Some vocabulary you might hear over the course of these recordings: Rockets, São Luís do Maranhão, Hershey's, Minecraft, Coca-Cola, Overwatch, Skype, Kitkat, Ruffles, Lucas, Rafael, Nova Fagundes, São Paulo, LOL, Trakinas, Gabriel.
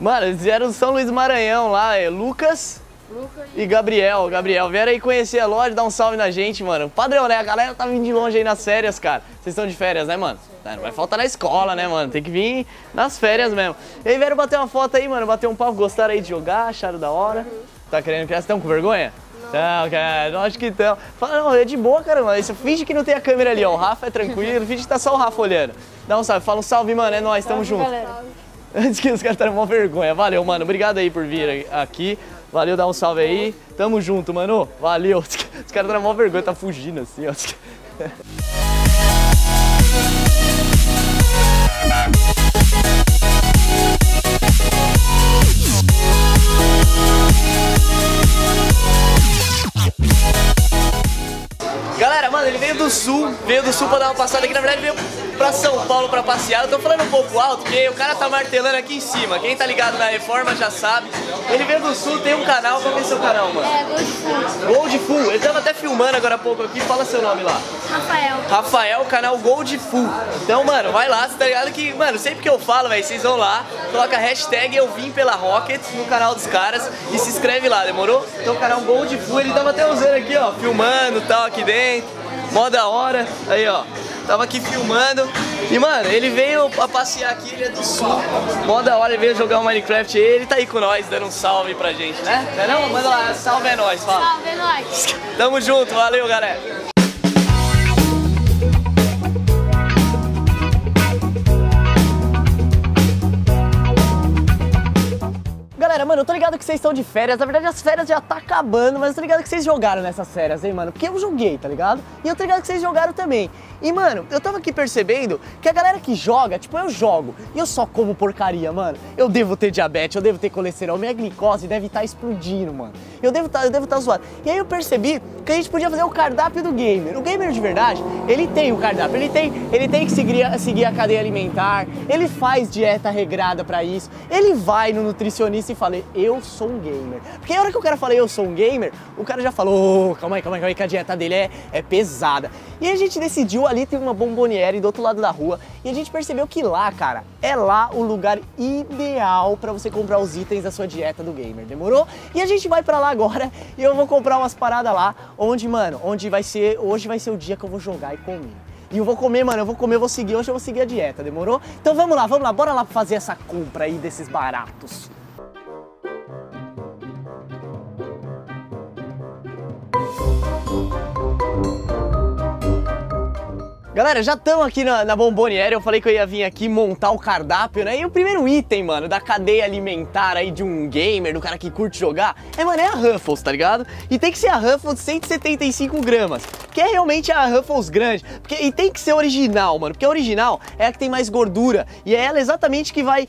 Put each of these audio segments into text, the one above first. Mano, eles vieram do São Luís do Maranhão lá, é Lucas e Gabriel. Gabriel, vieram aí conhecer a loja, dar um salve na gente, mano. Padrão, né? A galera tá vindo de longe aí nas férias, cara. Vocês estão de férias, né, mano? Não vai faltar na escola, né, mano? Tem que vir nas férias mesmo. E aí vieram bater uma foto aí, mano, bater um papo, gostaram aí de jogar, acharam da hora. Tá querendo criar? Vocês estão com vergonha? Não, cara, não acho que estão. Fala, não, é de boa, cara, mano. Você finge que não tem a câmera ali, ó. O Rafa é tranquilo, finge que tá só o Rafa olhando. Dá um salve, fala um salve, mano, é nóis, tamo junto. Galera. Antes que os caras tenham uma vergonha. Valeu, mano. Obrigado aí por vir aqui. Valeu, dá um salve aí. Tamo junto, mano. Valeu. Os caras têm uma vergonha, tá fugindo assim, ó. Galera, mano, ele veio do sul pra dar uma passada aqui, na verdade veio pra São Paulo pra passear. Eu tô falando um pouco alto, porque o cara tá martelando aqui em cima. Quem tá ligado na reforma já sabe. Ele veio do sul, tem um canal, qual que é seu canal, mano? É, Gold Full. Ele tava até filmando agora há pouco aqui, fala seu nome lá. Rafael. Rafael, canal Gold Full. Então, mano, vai lá, você tá ligado que, mano, sempre que eu falo, velho, vocês vão lá, coloca a hashtag eu vim pela Rockets no canal dos caras e se inscreve lá, demorou? Então o canal Gold Full, ele tava até usando aqui, ó, filmando e tal aqui dentro. Mó da hora, aí ó, tava aqui filmando. E mano, ele veio a passear aqui, ele é do sul. Mó da hora, ele veio jogar o Minecraft. Ele tá aí com nós, dando um salve pra gente, né? Não é não? Manda lá, salve é nóis, fala. Salve é nóis. Tamo junto, valeu galera. Galera, mano, eu tô ligado que vocês estão de férias, na verdade as férias já tá acabando, mas eu tô ligado que vocês jogaram nessas férias, hein, mano? Porque eu joguei, tá ligado? E eu tô ligado que vocês jogaram também. E, mano, eu tava aqui percebendo que a galera que joga, tipo, eu jogo, e eu só como porcaria, mano. Eu devo ter diabetes, eu devo ter colesterol, minha glicose deve estar explodindo, mano. Eu devo estar zoado. E aí eu percebi que a gente podia fazer o cardápio do gamer. O gamer de verdade, ele tem o cardápio, ele tem que seguir a cadeia alimentar, ele faz dieta regrada pra isso, ele vai no nutricionista e fala, eu sou um gamer. Porque a hora que o cara fala, eu sou um gamer, o cara já falou, oh, calma aí, que a dieta dele é pesada. E a gente decidiu, ali tem uma bomboniere do outro lado da rua, e a gente percebeu que lá, cara, é lá o lugar ideal pra você comprar os itens da sua dieta do gamer, demorou? E a gente vai pra lá agora, e eu vou comprar umas paradas lá, onde, mano, hoje vai ser o dia que eu vou jogar e comer. E eu vou comer, mano, hoje eu vou seguir a dieta, demorou? Então vamos lá, bora lá fazer essa compra aí desses baratos. Galera, já estamos aqui na bomboniere, eu falei que eu ia vir aqui montar o cardápio, né? E o primeiro item, mano, da cadeia alimentar aí de um gamer, do cara que curte jogar, é a Ruffles, tá ligado? E tem que ser a Ruffles de 175 gramas, que é realmente a Ruffles grande. E tem que ser original, mano, porque a original é a que tem mais gordura. E é ela exatamente que vai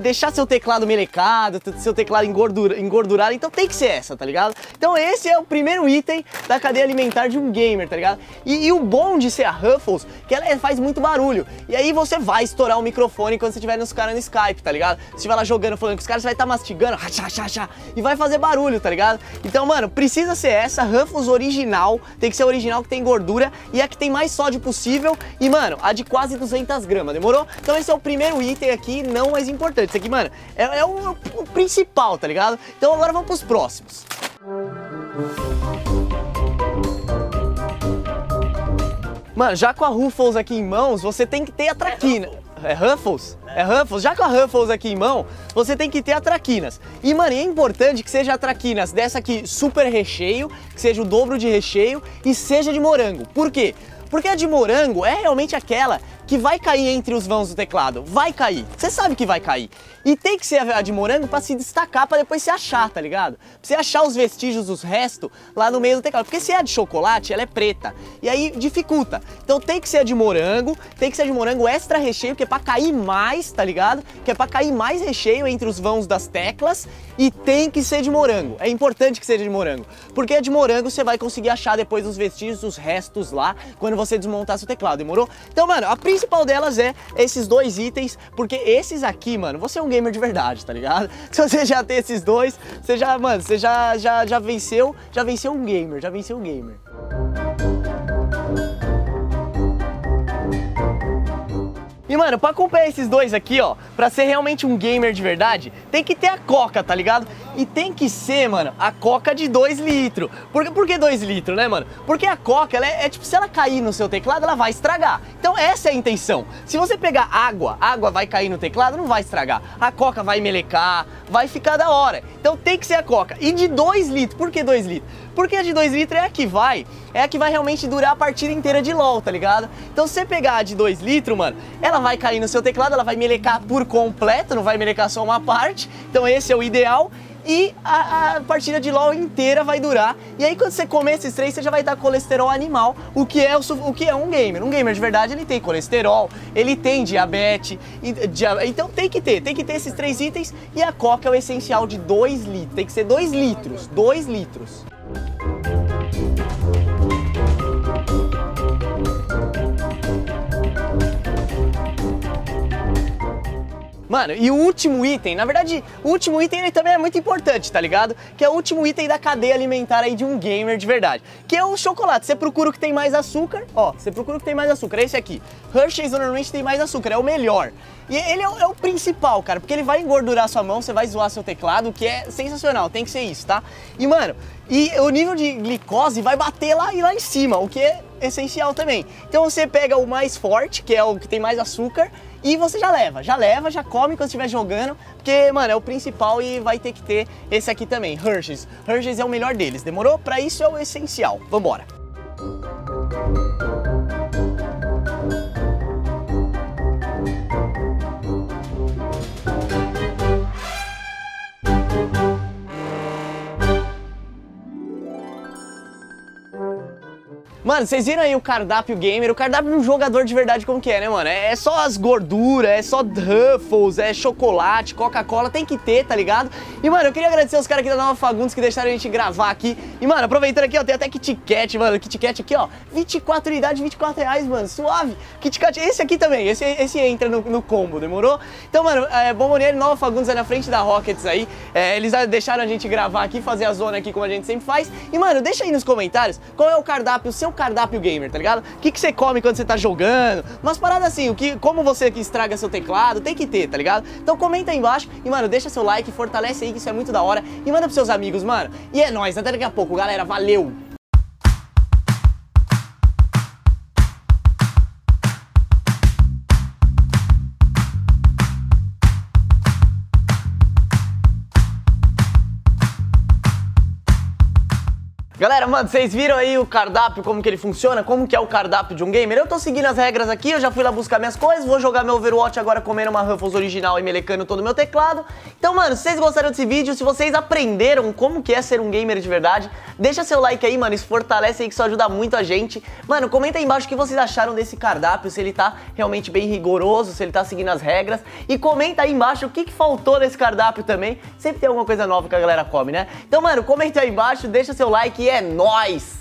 deixar seu teclado melecado, seu teclado engordurado, então tem que ser essa, tá ligado? Então esse é o primeiro item da cadeia alimentar de um gamer, tá ligado? E o bom de ser a Ruffles, que ela faz muito barulho, e aí você vai estourar o microfone quando você estiver nos caras no Skype, tá ligado? Você vai lá jogando, falando com os caras, você vai estar mastigando, e vai fazer barulho, tá ligado? Então, mano, precisa ser essa, Ruffles original, tem que ser a original que tem gordura, e a que tem mais sódio possível, e, mano, a de quase 200 gramas, demorou? Então esse é o primeiro item aqui, não mais importante, isso aqui, mano, é o principal, tá ligado? Então agora vamos pros próximos. Mano, já com a Ruffles aqui em mãos, você tem que ter a traquina. É Ruffles? É Ruffles. Já com a Ruffles aqui em mão, você tem que ter a Trakinas. E, mano, é importante que seja a Trakinas dessa aqui super recheio, que seja o dobro de recheio e seja de morango. Por quê? Porque a de morango é realmente aquela que vai cair entre os vãos do teclado. Vai cair. Você sabe que vai cair. E tem que ser a de morango pra se destacar, pra depois se achar, tá ligado? Pra você achar os vestígios, os restos, lá no meio do teclado. Porque se é a de chocolate, ela é preta. E aí dificulta. Então tem que ser a de morango, extra recheio, que é pra cair mais, tá ligado? Que é pra cair mais recheio entre os vãos das teclas. E tem que ser de morango. É importante que seja de morango. Porque a de morango você vai conseguir achar depois os vestígios, os restos lá, quando você desmontar seu teclado, demorou? Então, mano, a principal delas é esses dois itens, porque esses aqui, mano, você é um gamer de verdade, tá ligado? Se você já tem esses dois, você já, mano, você já venceu um gamer, já venceu um gamer. E, mano, pra acompanhar esses dois aqui, ó, pra ser realmente um gamer de verdade, tem que ter a Coca, tá ligado? E tem que ser, mano, a Coca de 2 litros. Por que 2 litros, né, mano? Porque a Coca, ela é tipo, se ela cair no seu teclado, ela vai estragar. Então essa é a intenção. Se você pegar água, a água vai cair no teclado, não vai estragar. A Coca vai melecar, vai ficar da hora. Então tem que ser a Coca. E de 2 litros, por que 2 litros? Porque a de 2 litros é a que vai... é a que vai realmente durar a partida inteira de LOL, tá ligado? Então se você pegar a de 2 litros, mano, ela vai cair no seu teclado, ela vai melecar por completo, não vai melecar só uma parte, então esse é o ideal. E a partida de LOL inteira vai durar. E aí quando você comer esses três, você já vai dar colesterol animal, o que é um gamer. Um gamer de verdade, ele tem colesterol, ele tem diabetes, então tem que ter esses três itens. E a Coca é o essencial de 2 litros, tem que ser 2 litros, 2 litros. Mano, e o último item, na verdade, o último item ele também é muito importante, tá ligado? Que é o último item da cadeia alimentar aí de um gamer de verdade, que é o chocolate. Você procura o que tem mais açúcar, ó, você procura o que tem mais açúcar, é esse aqui. Hershey's normalmente tem mais açúcar, é o melhor. E ele é o principal, cara, porque ele vai engordurar sua mão, você vai zoar seu teclado, o que é sensacional, tem que ser isso, tá? E, mano, e o nível de glicose vai bater lá em cima, o que é essencial também. Então você pega o mais forte, que é o que tem mais açúcar, e você já come quando estiver jogando, porque, mano, é o principal e vai ter que ter esse aqui também, Hershey's. Hershey's é o melhor deles, demorou? Pra isso é o essencial. Vambora! Mano, vocês viram aí o cardápio gamer, o cardápio de um jogador de verdade como que é, né, mano? É só as gorduras, é só Ruffles, é chocolate, Coca-Cola, tem que ter, tá ligado? E, mano, eu queria agradecer os caras aqui da Nova Fagundes que deixaram a gente gravar aqui. E, mano, aproveitando aqui, ó, tem até Kitkat, mano, Kitkat aqui, ó, 24 unidades, R$24, mano, suave. Kitkat, esse aqui também, esse entra no combo, demorou? Então, mano, Bomboniere, Nova Fagundes é na frente da Rockets aí, eles deixaram a gente gravar aqui, fazer a zona aqui como a gente sempre faz. E, mano, deixa aí nos comentários qual é o cardápio, o seu cardápio gamer, tá ligado? O que você come quando você tá jogando? Umas paradas assim, como você que estraga seu teclado, tem que ter, tá ligado? Então comenta aí embaixo e, mano, deixa seu like, fortalece aí que isso é muito da hora e manda pros seus amigos, mano. E é nóis, até daqui a pouco, galera, valeu! Galera, mano, vocês viram aí o cardápio, como que ele funciona, como que é o cardápio de um gamer? Eu tô seguindo as regras aqui, eu já fui lá buscar minhas coisas, vou jogar meu Overwatch agora comendo uma Ruffles original e melecando todo o meu teclado. Então, mano, se vocês gostaram desse vídeo, se vocês aprenderam como que é ser um gamer de verdade, deixa seu like aí, mano, isso fortalece aí que isso ajuda muito a gente. Mano, comenta aí embaixo o que vocês acharam desse cardápio, se ele tá realmente bem rigoroso, se ele tá seguindo as regras. E comenta aí embaixo o que faltou nesse cardápio também, sempre tem alguma coisa nova que a galera come, né? Então, mano, comenta aí embaixo, deixa seu like. É nóis!